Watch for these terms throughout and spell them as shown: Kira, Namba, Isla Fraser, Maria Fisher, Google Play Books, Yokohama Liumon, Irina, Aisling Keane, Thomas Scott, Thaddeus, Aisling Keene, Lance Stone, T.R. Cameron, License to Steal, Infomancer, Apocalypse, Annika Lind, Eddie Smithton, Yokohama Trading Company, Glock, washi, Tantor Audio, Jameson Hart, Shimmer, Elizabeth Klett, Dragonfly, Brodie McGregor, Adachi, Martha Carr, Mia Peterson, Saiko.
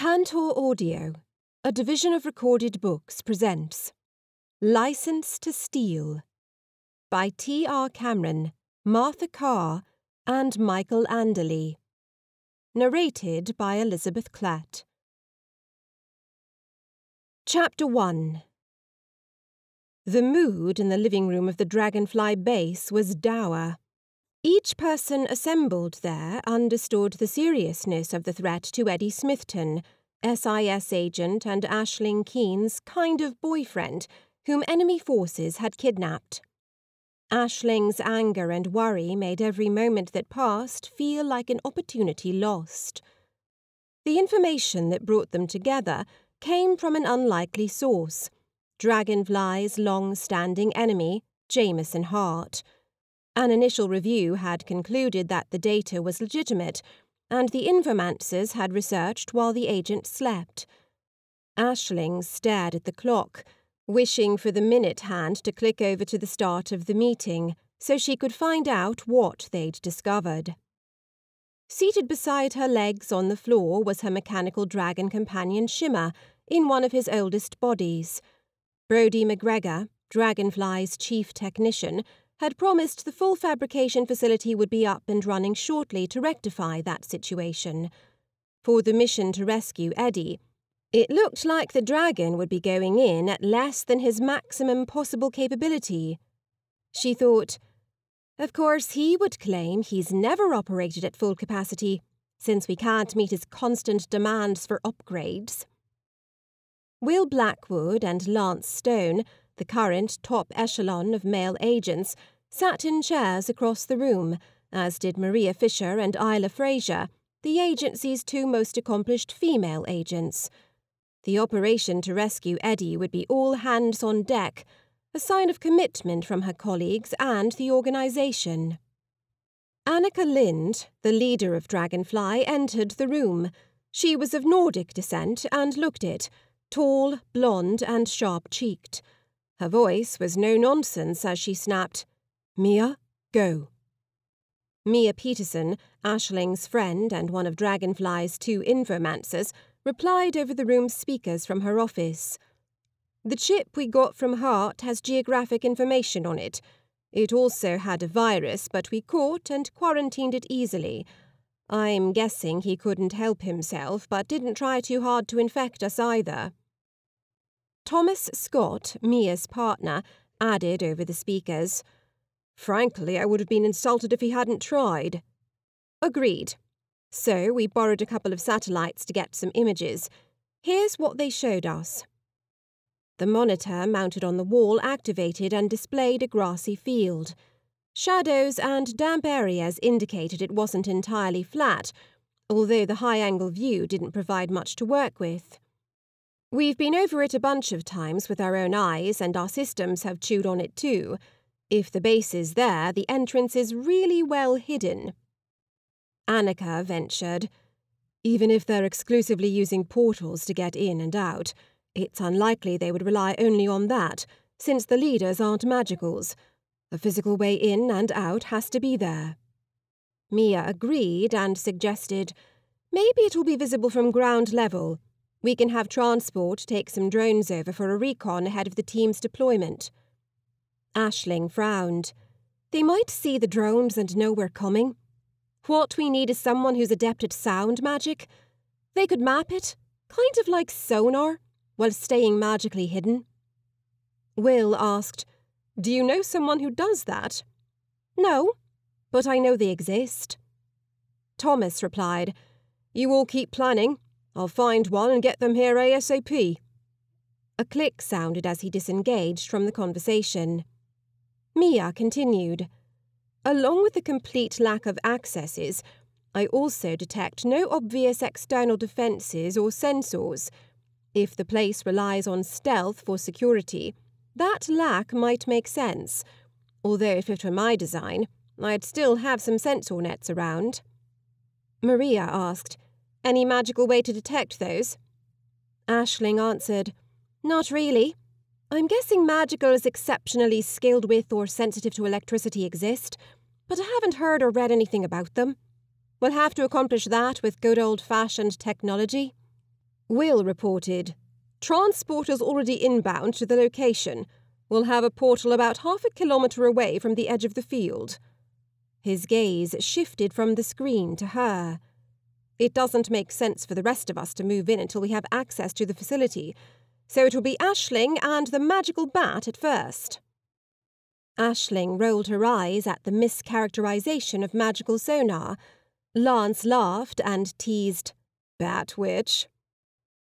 Tantor Audio, a division of Recorded Books, presents License to Steal by T.R. Cameron, Martha Carr and Michael Anderley. Narrated by Elizabeth Klett. Chapter 1. The mood in the living room of the Dragonfly base was dour. Each person assembled there understood the seriousness of the threat to Eddie Smithton, SIS agent and Aisling Keene's kind of boyfriend, whom enemy forces had kidnapped. Aisling's anger and worry made every moment that passed feel like an opportunity lost. The information that brought them together came from an unlikely source, Dragonfly's long-standing enemy, Jameson Hart. An initial review had concluded that the data was legitimate, and the Infomancers had researched while the agent slept. Aisling stared at the clock, wishing for the minute hand to click over to the start of the meeting so she could find out what they'd discovered. Seated beside her legs on the floor was her mechanical dragon companion Shimmer, in one of his oldest bodies. Brodie McGregor, Dragonfly's chief technician, had promised the full fabrication facility would be up and running shortly to rectify that situation. For the mission to rescue Eddie, it looked like the dragon would be going in at less than his maximum possible capability. She thought, of course he would claim he's never operated at full capacity, since we can't meet his constant demands for upgrades. Will Blackwood and Lance Stone, the current top echelon of male agents, sat in chairs across the room, as did Maria Fisher and Isla Fraser, the agency's two most accomplished female agents. The operation to rescue Eddie would be all hands on deck, a sign of commitment from her colleagues and the organisation. Annika Lind, the leader of Dragonfly, entered the room. She was of Nordic descent and looked it, tall, blonde and sharp-cheeked. Her voice was no nonsense as she snapped, "Mia, go." Mia Peterson, Aisling's friend and one of Dragonfly's two Infomancers, replied over the room's speakers from her office. The chip we got from Hart has geographic information on it. It also had a virus, but we caught and quarantined it easily. I'm guessing he couldn't help himself, but didn't try too hard to infect us either. Thomas Scott, Mia's partner, added over the speakers, "Frankly, I would have been insulted if he hadn't tried." "Agreed. So we borrowed a couple of satellites to get some images. Here's what they showed us." The monitor mounted on the wall activated and displayed a grassy field. Shadows and damp areas indicated it wasn't entirely flat, although the high-angle view didn't provide much to work with. "We've been over it a bunch of times with our own eyes, and our systems have chewed on it too. If the base is there, the entrance is really well hidden." Annika ventured, "Even if they're exclusively using portals to get in and out, it's unlikely they would rely only on that, since the leaders aren't magicals. A physical way in and out has to be there." Mia agreed and suggested, "Maybe it will be visible from ground level. We can have transport take some drones over for a recon ahead of the team's deployment." Aisling frowned. "They might see the drones and know we're coming. What we need is someone who's adept at sound magic. They could map it, kind of like sonar, while staying magically hidden." Will asked, "Do you know someone who does that?" "No, but I know they exist." Thomas replied, "You all keep planning. I'll find one and get them here ASAP." A click sounded as he disengaged from the conversation. Mia continued, "Along with the complete lack of accesses, I also detect no obvious external defences or sensors. If the place relies on stealth for security, that lack might make sense, although if it were my design, I'd still have some sensor nets around." Maria asked, "Any magical way to detect those?" Aisling answered, "Not really. I'm guessing magicals exceptionally skilled with or sensitive to electricity exist, but I haven't heard or read anything about them. We'll have to accomplish that with good old-fashioned technology." Will reported, "Transporters already inbound to the location. Will have a portal about half a kilometre away from the edge of the field." His gaze shifted from the screen to her. "It doesn't make sense for the rest of us to move in until we have access to the facility, so it will be Aisling and the magical bat at first." Aisling rolled her eyes at the mischaracterization of magical sonar. Lance laughed and teased, "Bat witch."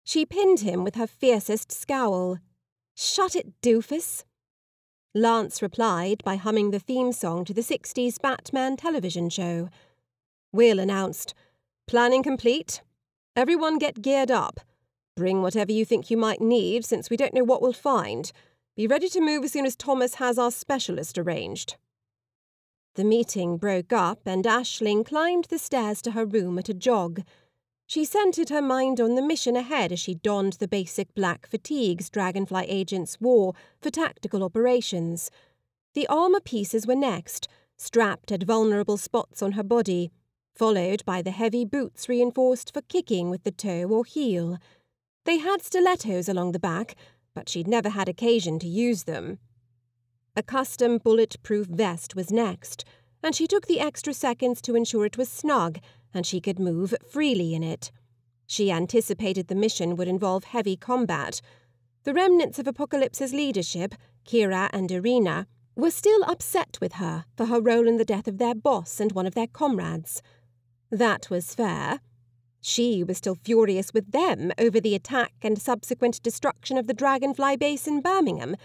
She pinned him with her fiercest scowl. "Shut it, doofus." Lance replied by humming the theme song to the 60s Batman television show. Will announced, "Planning complete. Everyone get geared up. Bring whatever you think you might need, since we don't know what we'll find. Be ready to move as soon as Thomas has our specialist arranged." The meeting broke up and Aisling climbed the stairs to her room at a jog. She centred her mind on the mission ahead as she donned the basic black fatigues Dragonfly agents wore for tactical operations. The armour pieces were next, strapped at vulnerable spots on her body, followed by the heavy boots reinforced for kicking with the toe or heel. They had stilettos along the back, but she'd never had occasion to use them. A custom bulletproof vest was next, and she took the extra seconds to ensure it was snug and she could move freely in it. She anticipated the mission would involve heavy combat. The remnants of Apocalypse's leadership, Kira and Irina, were still upset with her for her role in the death of their boss and one of their comrades. That was fair. She was still furious with them over the attack and subsequent destruction of the Dragonfly base in Birmingham,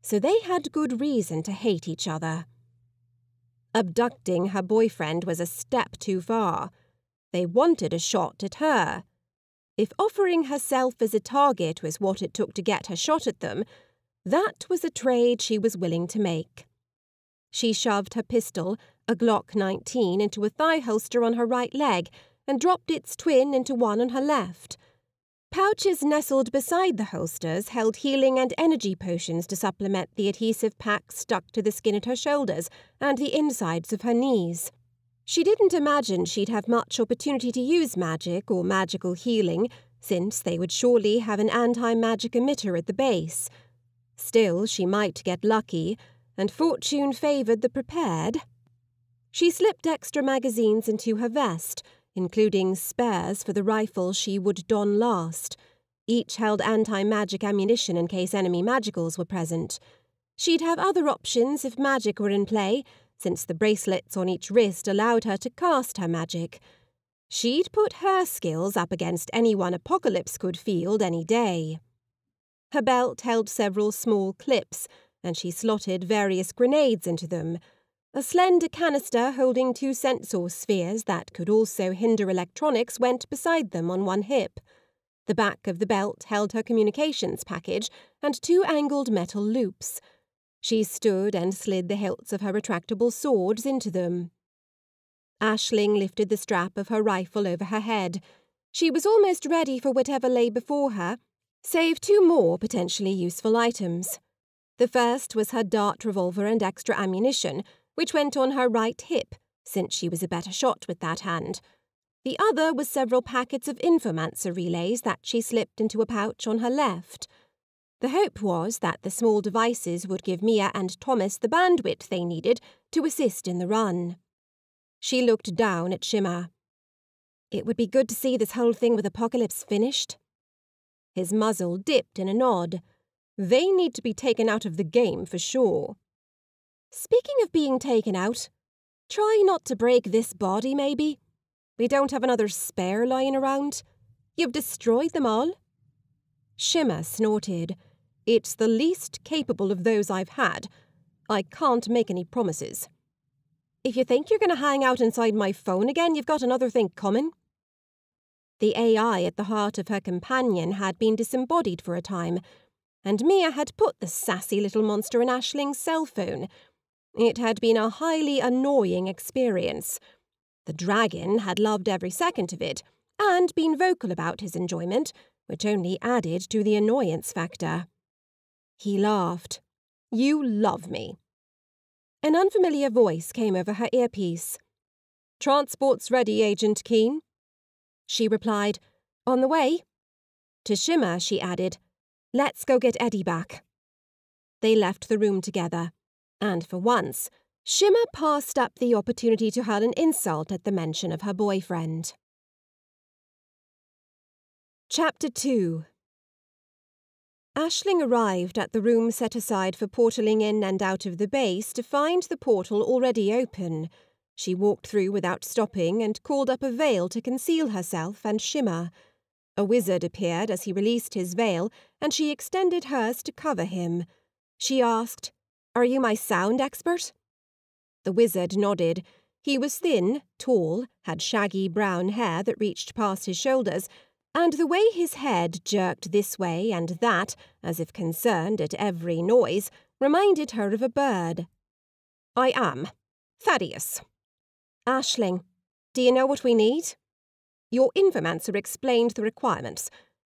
so they had good reason to hate each other. Abducting her boyfriend was a step too far. They wanted a shot at her. If offering herself as a target was what it took to get her shot at them, that was a trade she was willing to make. She shoved her pistol, a Glock 19, into a thigh holster on her right leg and dropped its twin into one on her left. Pouches nestled beside the holsters held healing and energy potions to supplement the adhesive pack stuck to the skin at her shoulders and the insides of her knees. She didn't imagine she'd have much opportunity to use magic or magical healing, since they would surely have an anti-magic emitter at the base. Still, she might get lucky, and fortune favoured the prepared. She slipped extra magazines into her vest, including spares for the rifle she would don last. Each held anti-magic ammunition in case enemy magicals were present. She'd have other options if magic were in play, since the bracelets on each wrist allowed her to cast her magic. She'd put her skills up against anyone Apocalypse could field any day. Her belt held several small clips, and she slotted various grenades into them. A slender canister holding two sensor spheres that could also hinder electronics went beside them on one hip. The back of the belt held her communications package and two angled metal loops. She stood and slid the hilts of her retractable swords into them. Aisling lifted the strap of her rifle over her head. She was almost ready for whatever lay before her, save two more potentially useful items. The first was her dart revolver and extra ammunition, which went on her right hip, since she was a better shot with that hand. The other was several packets of Infomancer relays that she slipped into a pouch on her left. The hope was that the small devices would give Mia and Thomas the bandwidth they needed to assist in the run. She looked down at Shimmer. "It would be good to see this whole thing with Apocalypse finished." His muzzle dipped in a nod. "They need to be taken out of the game for sure." "Speaking of being taken out, try not to break this body, maybe. We don't have another spare lying around. You've destroyed them all." Shimmer snorted. "It's the least capable of those I've had. I can't make any promises." "If you think you're going to hang out inside my phone again, you've got another thing coming." The AI at the heart of her companion had been disembodied for a time, and Mia had put the sassy little monster in Aisling's cell phone. It had been a highly annoying experience. The dragon had loved every second of it, and been vocal about his enjoyment, which only added to the annoyance factor. He laughed. "You love me." An unfamiliar voice came over her earpiece. "Transport's ready, Agent Keane." She replied, "On the way." To Shimmer, she added, "Let's go get Eddie back." They left the room together, and for once, Shimmer passed up the opportunity to hurl an insult at the mention of her boyfriend. Chapter 2. Aisling arrived at the room set aside for portaling in and out of the base to find the portal already open. She walked through without stopping and called up a veil to conceal herself and Shimmer. A wizard appeared as he released his veil, and she extended hers to cover him. She asked, "Are you my sound expert?" The wizard nodded. He was thin, tall, had shaggy brown hair that reached past his shoulders, and the way his head jerked this way and that, as if concerned at every noise, reminded her of a bird. "I am Thaddeus. Aisling, do you know what we need? Your infomancer explained the requirements.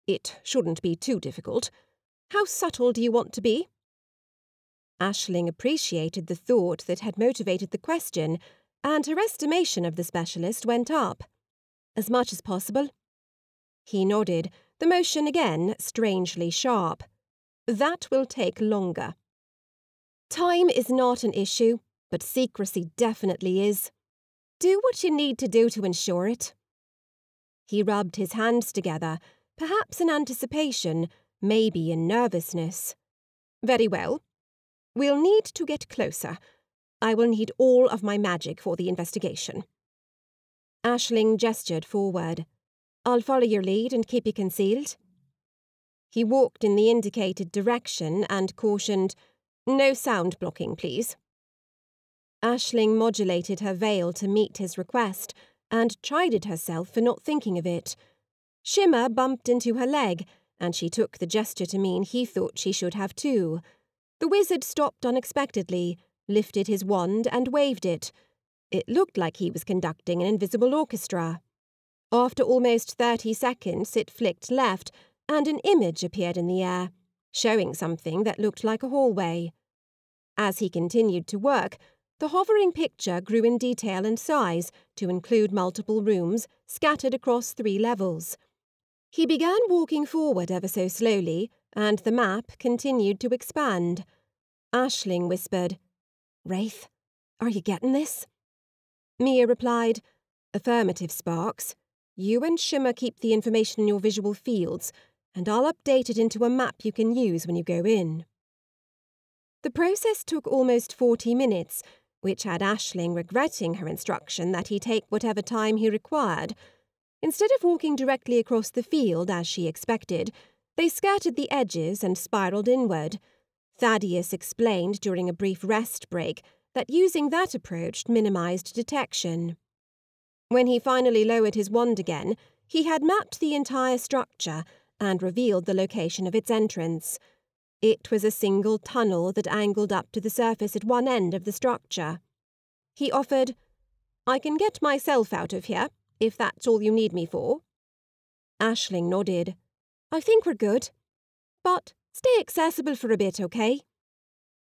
It shouldn't be too difficult. How subtle do you want to be?" Aisling appreciated the thought that had motivated the question, and her estimation of the specialist went up. "As much as possible." He nodded, the motion again strangely sharp. "That will take longer." "Time is not an issue, but secrecy definitely is. Do what you need to do to ensure it." He rubbed his hands together, perhaps in anticipation, maybe in nervousness. "Very well. We'll need to get closer. I will need all of my magic for the investigation." Aisling gestured forward. "I'll follow your lead and keep you concealed." He walked in the indicated direction and cautioned, "No sound blocking, please." Aisling modulated her veil to meet his request and chided herself for not thinking of it. Shimmer bumped into her leg, and she took the gesture to mean he thought she should have too. The wizard stopped unexpectedly, lifted his wand and waved it. It looked like he was conducting an invisible orchestra. After almost 30 seconds, it flicked left, and an image appeared in the air, showing something that looked like a hallway. As he continued to work, the hovering picture grew in detail and size to include multiple rooms scattered across 3 levels. He began walking forward ever so slowly, and the map continued to expand. Aisling whispered, "Wraith, are you getting this?" Mia replied, "Affirmative, Sparks. You and Shimmer keep the information in your visual fields, and I'll update it into a map you can use when you go in." The process took almost 40 minutes, which had Aisling regretting her instruction that he take whatever time he required. Instead of walking directly across the field as she expected, they skirted the edges and spiralled inward. Thaddeus explained during a brief rest break that using that approach minimised detection. When he finally lowered his wand again, he had mapped the entire structure and revealed the location of its entrance. It was a single tunnel that angled up to the surface at one end of the structure. He offered, "I can get myself out of here, if that's all you need me for." Aisling nodded. "I think we're good. But stay accessible for a bit, okay?"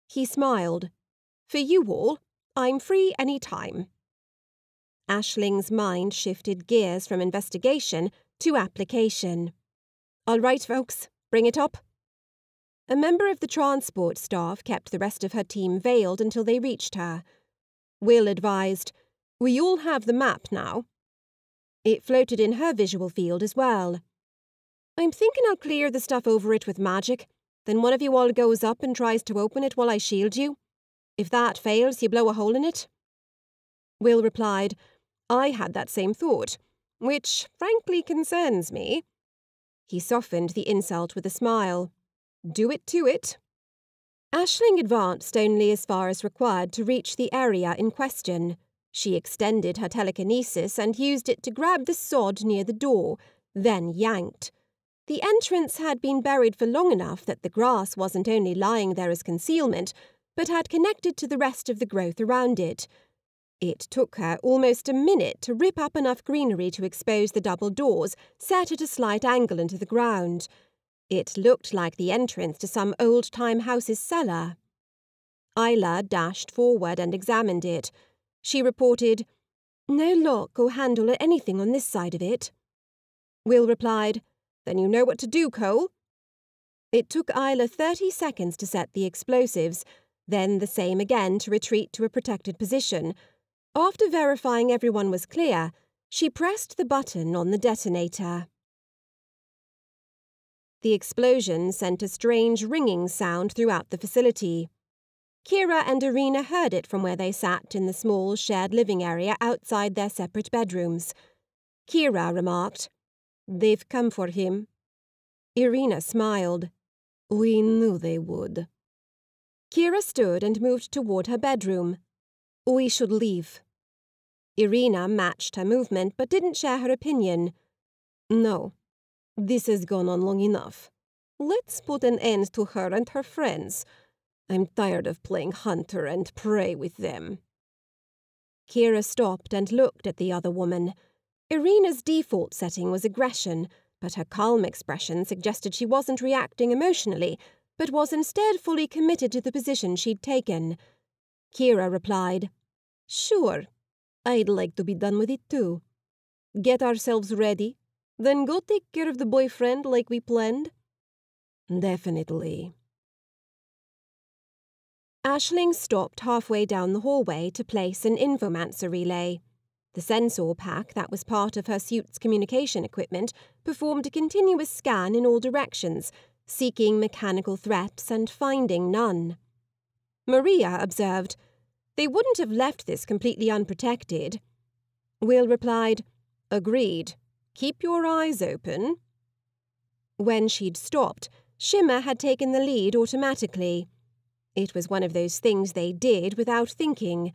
He smiled. "For you all, I'm free any time." Aisling's mind shifted gears from investigation to application. "All right, folks, bring it up." A member of the transport staff kept the rest of her team veiled until they reached her. Will advised, "We all have the map now." It floated in her visual field as well. "I'm thinking I'll clear the stuff over it with magic, then one of you all goes up and tries to open it while I shield you. If that fails, you blow a hole in it." Will replied, "I had that same thought, which frankly concerns me." He softened the insult with a smile. "Do it to it." Aisling advanced only as far as required to reach the area in question. She extended her telekinesis and used it to grab the sod near the door, then yanked. The entrance had been buried for long enough that the grass wasn't only lying there as concealment, but had connected to the rest of the growth around it. It took her almost a minute to rip up enough greenery to expose the double doors set at a slight angle into the ground. It looked like the entrance to some old-time house's cellar. Isla dashed forward and examined it. She reported, "No lock or handle or anything on this side of it." Will replied, Then you know what to do, Cole. It took Isla 30 seconds to set the explosives, then the same again to retreat to a protected position. After verifying everyone was clear, she pressed the button on the detonator. The explosion sent a strange ringing sound throughout the facility. Kira and Irina heard it from where they sat in the small shared living area outside their separate bedrooms. Kira remarked, "They've come for him." Irina smiled. "We knew they would." Kira stood and moved toward her bedroom. "We should leave." Irina matched her movement but didn't share her opinion. "No. This has gone on long enough. Let's put an end to her and her friends. I'm tired of playing hunter and prey with them." Kira stopped and looked at the other woman. Irina's default setting was aggression, but her calm expression suggested she wasn't reacting emotionally, but was instead fully committed to the position she'd taken. Kira replied, "Sure. I'd like to be done with it too. Get ourselves ready, then go take care of the boyfriend like we planned." "Definitely." Aisling stopped halfway down the hallway to place an infomancer relay. The sensor pack that was part of her suit's communication equipment performed a continuous scan in all directions, seeking mechanical threats and finding none. Maria observed, "They wouldn't have left this completely unprotected." Will replied, "Agreed. Keep your eyes open." When she'd stopped, Shimmer had taken the lead automatically. It was one of those things they did without thinking.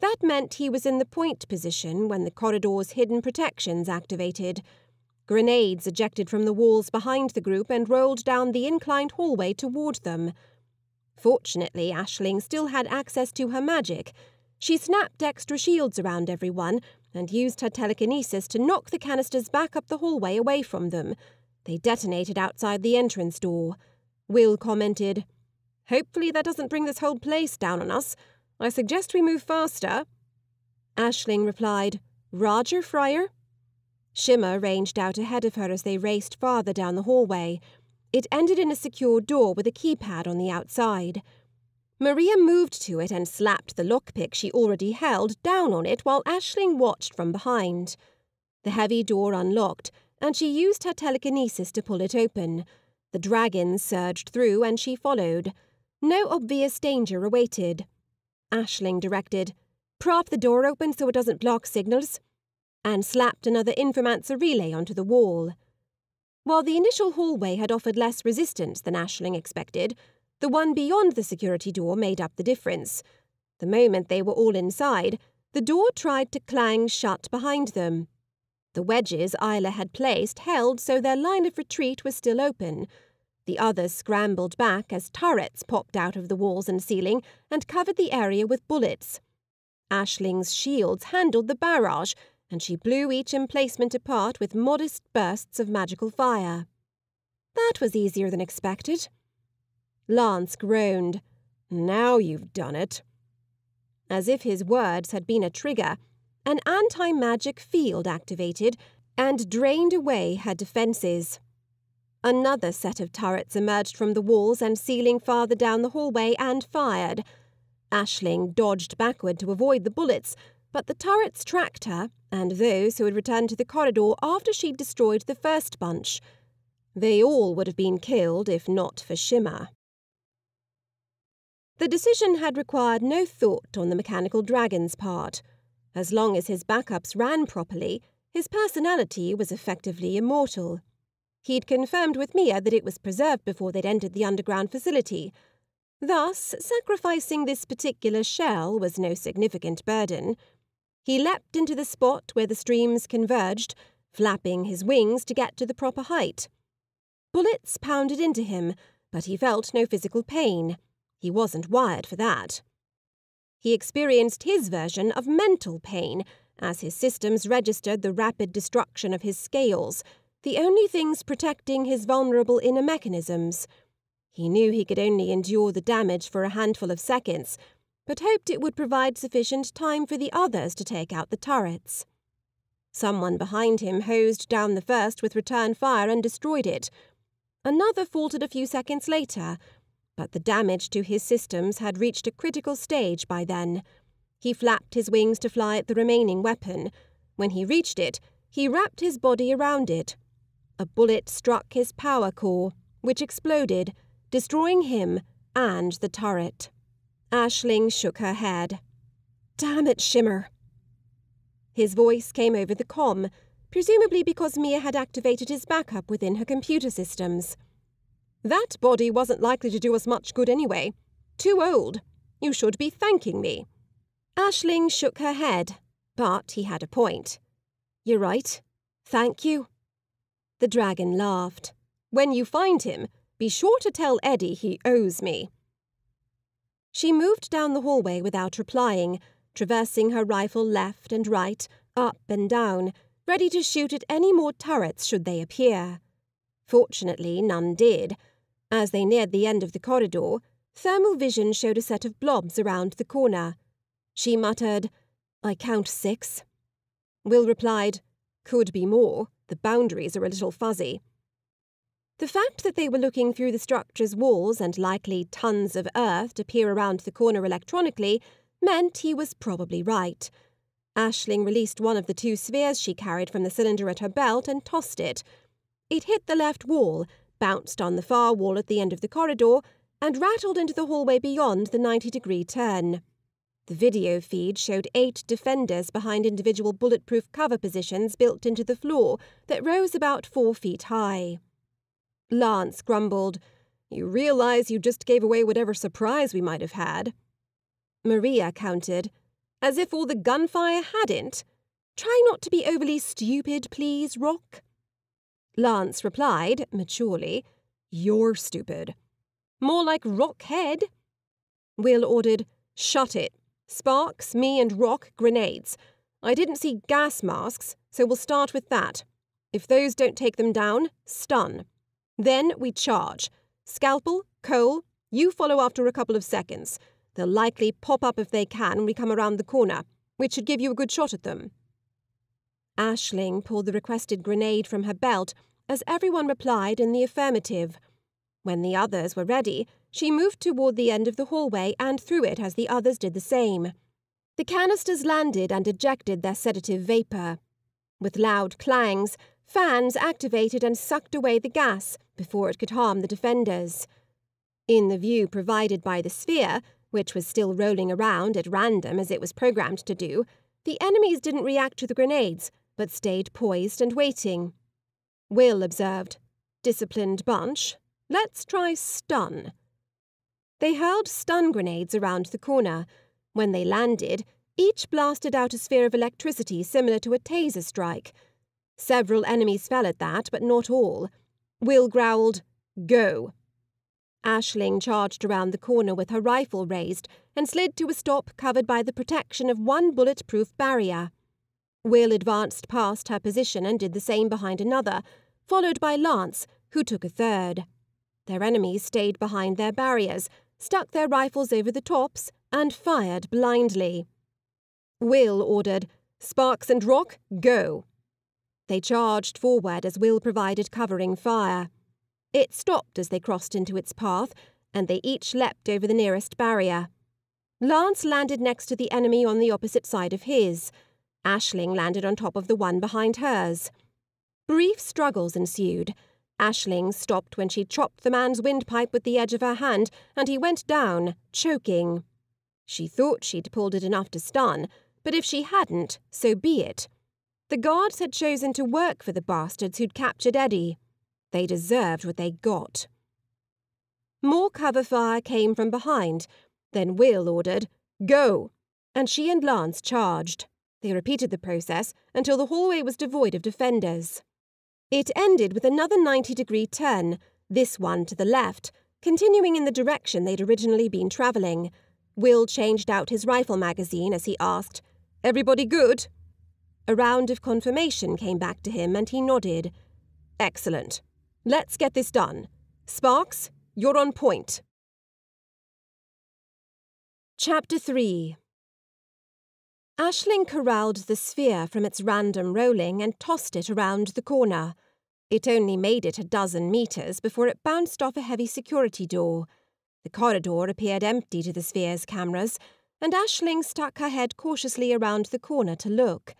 That meant he was in the point position when the corridor's hidden protections activated. Grenades ejected from the walls behind the group and rolled down the inclined hallway toward them. Fortunately, Aisling still had access to her magic. She snapped extra shields around everyone and used her telekinesis to knock the canisters back up the hallway away from them. They detonated outside the entrance door. Will commented, "Hopefully that doesn't bring this whole place down on us. I suggest we move faster." Aisling replied, "Roger, Friar." Shimmer ranged out ahead of her as they raced farther down the hallway. It ended in a secure door with a keypad on the outside. Maria moved to it and slapped the lockpick she already held down on it while Aisling watched from behind. The heavy door unlocked, and she used her telekinesis to pull it open. The dragon surged through and she followed. No obvious danger awaited. Aisling directed, "Prop the door open so it doesn't block signals," and slapped another infomancer relay onto the wall. While the initial hallway had offered less resistance than Aisling expected, the one beyond the security door made up the difference. The moment they were all inside, the door tried to clang shut behind them. The wedges Isla had placed held so their line of retreat was still open. The others scrambled back as turrets popped out of the walls and ceiling and covered the area with bullets. Aisling's shields handled the barrage, and she blew each emplacement apart with modest bursts of magical fire. That was easier than expected. Lance groaned, "Now you've done it." As if his words had been a trigger, an anti-magic field activated and drained away her defences. Another set of turrets emerged from the walls and ceiling farther down the hallway and fired. Aisling dodged backward to avoid the bullets, but the turrets tracked her and those who had returned to the corridor after she'd destroyed the first bunch. They all would have been killed if not for Shimmer. The decision had required no thought on the mechanical dragon's part. As long as his backups ran properly, his personality was effectively immortal. He'd confirmed with Mia that it was preserved before they'd entered the underground facility. Thus, sacrificing this particular shell was no significant burden. He leapt into the spot where the streams converged, flapping his wings to get to the proper height. Bullets pounded into him, but he felt no physical pain. He wasn't wired for that. He experienced his version of mental pain, as his systems registered the rapid destruction of his scales, the only things protecting his vulnerable inner mechanisms. He knew he could only endure the damage for a handful of seconds, but hoped it would provide sufficient time for the others to take out the turrets. Someone behind him hosed down the first with return fire and destroyed it. Another faltered a few seconds later, but the damage to his systems had reached a critical stage by then. He flapped his wings to fly at the remaining weapon. When he reached it, he wrapped his body around it. A bullet struck his power core, which exploded, destroying him and the turret. Aisling shook her head. "Damn it, Shimmer!" His voice came over the comm, presumably because Mia had activated his backup within her computer systems. "That body wasn't likely to do us much good anyway. Too old. You should be thanking me." Aisling shook her head, but he had a point. "You're right. Thank you." The dragon laughed. "When you find him, be sure to tell Eddie he owes me." She moved down the hallway without replying, traversing her rifle left and right, up and down, ready to shoot at any more turrets should they appear. Fortunately, none did. As they neared the end of the corridor, thermal vision showed a set of blobs around the corner. She muttered, "I count 6. Will replied, "Could be more. The boundaries are a little fuzzy." The fact that they were looking through the structure's walls and likely tons of earth to peer around the corner electronically meant he was probably right. Aisling released one of the 2 spheres she carried from the cylinder at her belt and tossed it. It hit the left wall, bounced on the far wall at the end of the corridor, and rattled into the hallway beyond the 90-degree turn. The video feed showed 8 defenders behind individual bulletproof cover positions built into the floor that rose about 4 feet high. Lance grumbled, "You realize you just gave away whatever surprise we might have had." Maria countered, "As if all the gunfire hadn't. Try not to be overly stupid, please, Rock." Lance replied, maturely, "You're stupid." "More like Rockhead." Will ordered, "Shut it. Sparks, me and Rock, grenades. I didn't see gas masks, so we'll start with that. If those don't take them down, stun. Then we charge. Scalpel, Cole, you follow after a couple of seconds. They'll likely pop up if they can when we come around the corner, which should give you a good shot at them." Aisling pulled the requested grenade from her belt as everyone replied in the affirmative. When the others were ready, she moved toward the end of the hallway and threw it as the others did the same. The canisters landed and ejected their sedative vapor. With loud clangs, fans activated and sucked away the gas before it could harm the defenders. In the view provided by the sphere, which was still rolling around at random as it was programmed to do, the enemies didn't react to the grenades, but stayed poised and waiting. Will observed, "Disciplined bunch. Let's try stun." They hurled stun grenades around the corner. When they landed, each blasted out a sphere of electricity similar to a taser strike. Several enemies fell at that, but not all. Will growled, "Go." Aisling charged around the corner with her rifle raised and slid to a stop covered by the protection of one bulletproof barrier. Will advanced past her position and did the same behind another, followed by Lance, who took a third. Their enemies stayed behind their barriers, stuck their rifles over the tops, and fired blindly. Will ordered, "Sparks and Rock, go." They charged forward as Will provided covering fire. It stopped as they crossed into its path, and they each leapt over the nearest barrier. Lance landed next to the enemy on the opposite side of his. Aisling landed on top of the one behind hers. Brief struggles ensued. Aisling stopped when she chopped the man's windpipe with the edge of her hand, and he went down, choking. She thought she'd pulled it enough to stun, but if she hadn't, so be it. The guards had chosen to work for the bastards who'd captured Eddie. They deserved what they got. More cover fire came from behind. Then Will ordered, "Go," and she and Lance charged. They repeated the process until the hallway was devoid of defenders. It ended with another 90-degree turn, this one to the left, continuing in the direction they'd originally been travelling. Will changed out his rifle magazine as he asked, "Everybody good?" A round of confirmation came back to him and he nodded. "Excellent. Let's get this done. Sparks, you're on point." Chapter 3. Aisling corralled the sphere from its random rolling and tossed it around the corner. It only made it 12 meters before it bounced off a heavy security door. The corridor appeared empty to the sphere's cameras, and Aisling stuck her head cautiously around the corner to look.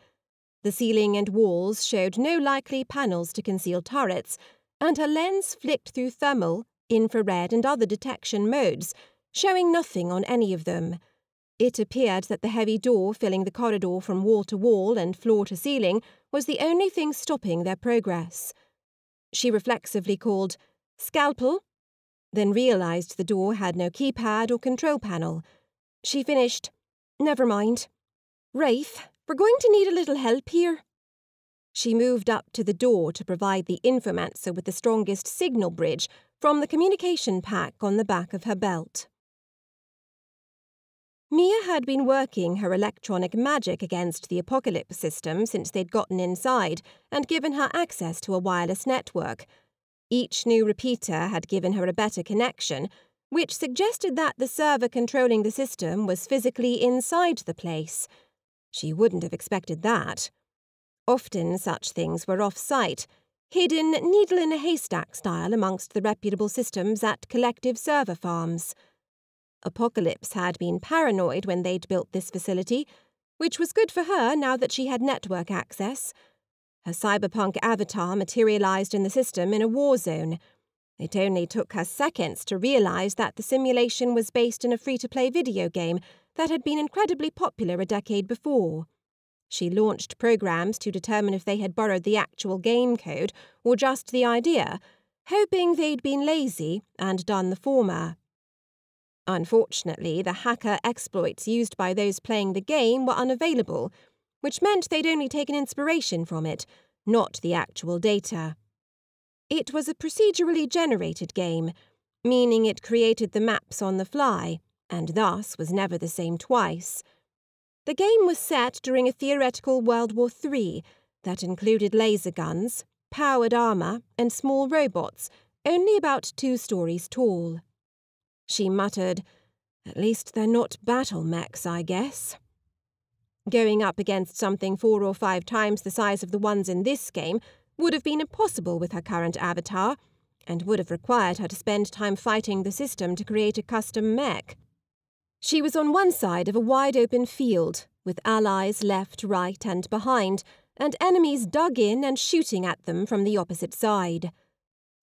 The ceiling and walls showed no likely panels to conceal turrets, and her lens flicked through thermal, infrared and other detection modes, showing nothing on any of them. It appeared that the heavy door filling the corridor from wall to wall and floor to ceiling was the only thing stopping their progress. She reflexively called, "Scalpel," then realized the door had no keypad or control panel. She finished, "Never mind. Wraith, we're going to need a little help here." She moved up to the door to provide the Infomancer with the strongest signal bridge from the communication pack on the back of her belt. Mia had been working her electronic magic against the Apocalypse system since they'd gotten inside and given her access to a wireless network. Each new repeater had given her a better connection, which suggested that the server controlling the system was physically inside the place. She wouldn't have expected that. Often such things were off-site, hidden needle-in-a-haystack style amongst the reputable systems at collective server farms. Apocalypse had been paranoid when they'd built this facility, which was good for her now that she had network access. Her cyberpunk avatar materialized in the system in a war zone. It only took her seconds to realize that the simulation was based in a free-to-play video game that had been incredibly popular a decade before. She launched programs to determine if they had borrowed the actual game code or just the idea, hoping they'd been lazy and done the former. Unfortunately, the hacker exploits used by those playing the game were unavailable, which meant they'd only taken inspiration from it, not the actual data. It was a procedurally generated game, meaning it created the maps on the fly, and thus was never the same twice. The game was set during a theoretical World War III that included laser guns, powered armor, and small robots, only about 2 stories tall. She muttered, "At least they're not battle mechs, I guess." Going up against something 4 or 5 times the size of the ones in this game would have been impossible with her current avatar, and would have required her to spend time fighting the system to create a custom mech. She was on one side of a wide-open field, with allies left, right, and behind, and enemies dug in and shooting at them from the opposite side.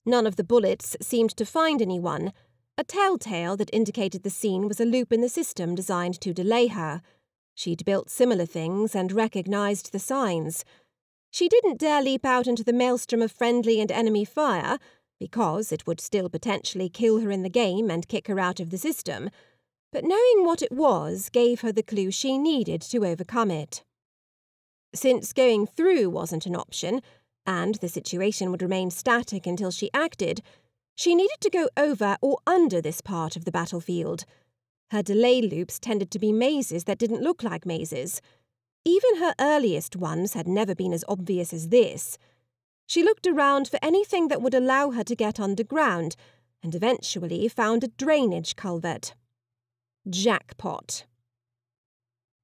None of the bullets seemed to find anyone, a telltale that indicated the scene was a loop in the system designed to delay her. She'd built similar things and recognized the signs. She didn't dare leap out into the maelstrom of friendly and enemy fire, because it would still potentially kill her in the game and kick her out of the system, but knowing what it was gave her the clue she needed to overcome it. Since going through wasn't an option, and the situation would remain static until she acted, she needed to go over or under this part of the battlefield. Her delay loops tended to be mazes that didn't look like mazes. Even her earliest ones had never been as obvious as this. She looked around for anything that would allow her to get underground, and eventually found a drainage culvert. Jackpot.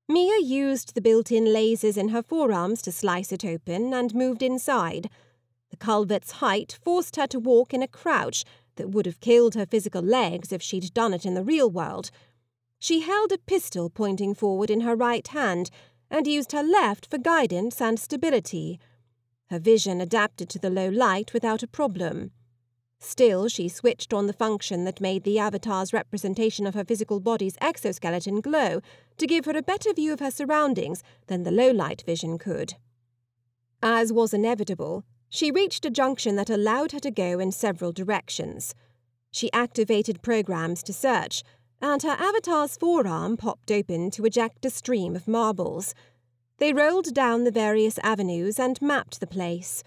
Mia used the built-in lasers in her forearms to slice it open and moved inside. The culvert's height forced her to walk in a crouch that would have killed her physical legs if she'd done it in the real world. She held a pistol pointing forward in her right hand and used her left for guidance and stability. Her vision adapted to the low light without a problem. Still, she switched on the function that made the avatar's representation of her physical body's exoskeleton glow to give her a better view of her surroundings than the low light vision could. As was inevitable, she reached a junction that allowed her to go in several directions. She activated programs to search, and her avatar's forearm popped open to eject a stream of marbles. They rolled down the various avenues and mapped the place.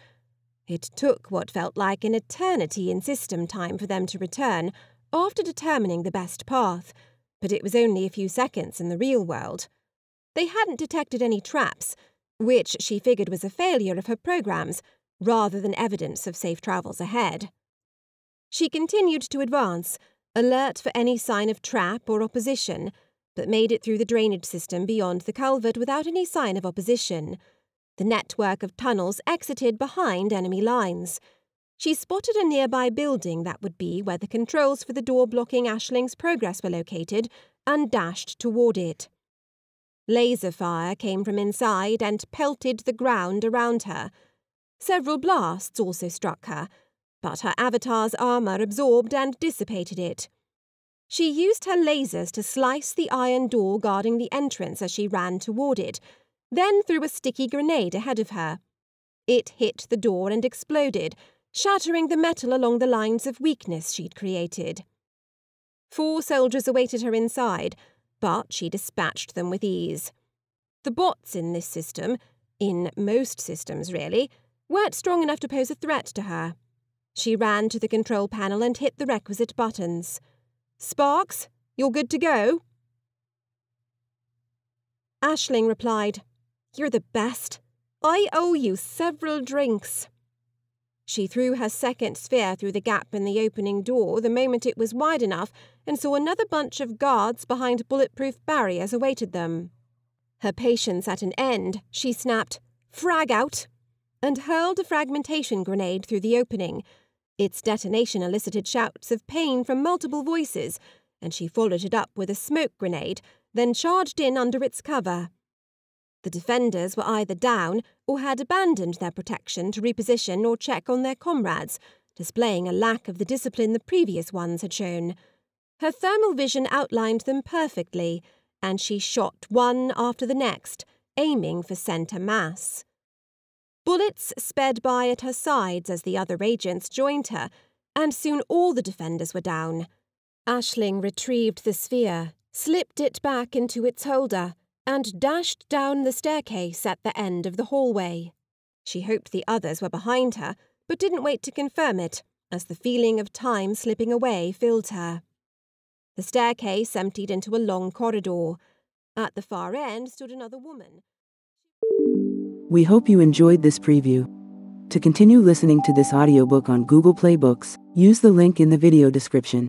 It took what felt like an eternity in system time for them to return, after determining the best path, but it was only a few seconds in the real world. They hadn't detected any traps, which she figured was a failure of her programs, rather than evidence of safe travels ahead. She continued to advance, alert for any sign of trap or opposition, but made it through the drainage system beyond the culvert without any sign of opposition. The network of tunnels exited behind enemy lines. She spotted a nearby building that would be where the controls for the door blocking Aisling's progress were located and dashed toward it. Laser fire came from inside and pelted the ground around her. Several blasts also struck her, but her avatar's armour absorbed and dissipated it. She used her lasers to slice the iron door guarding the entrance as she ran toward it, then threw a sticky grenade ahead of her. It hit the door and exploded, shattering the metal along the lines of weakness she'd created. 4 soldiers awaited her inside, but she dispatched them with ease. The bots in this system, in most systems really, weren't strong enough to pose a threat to her. She ran to the control panel and hit the requisite buttons. "Sparks, you're good to go." Aisling replied, "You're the best. I owe you several drinks." She threw her second sphere through the gap in the opening door the moment it was wide enough and saw another bunch of guards behind bulletproof barriers awaited them. Her patience at an end, she snapped, "Frag out!" and hurled a fragmentation grenade through the opening. Its detonation elicited shouts of pain from multiple voices, and she followed it up with a smoke grenade, then charged in under its cover. The defenders were either down or had abandoned their protection to reposition or check on their comrades, displaying a lack of the discipline the previous ones had shown. Her thermal vision outlined them perfectly, and she shot one after the next, aiming for centre mass. Bullets sped by at her sides as the other agents joined her, and soon all the defenders were down. Aisling retrieved the sphere, slipped it back into its holder, and dashed down the staircase at the end of the hallway. She hoped the others were behind her, but didn't wait to confirm it, as the feeling of time slipping away filled her. The staircase emptied into a long corridor. At the far end stood another woman. We hope you enjoyed this preview. To continue listening to this audiobook on Google Play Books, use the link in the video description.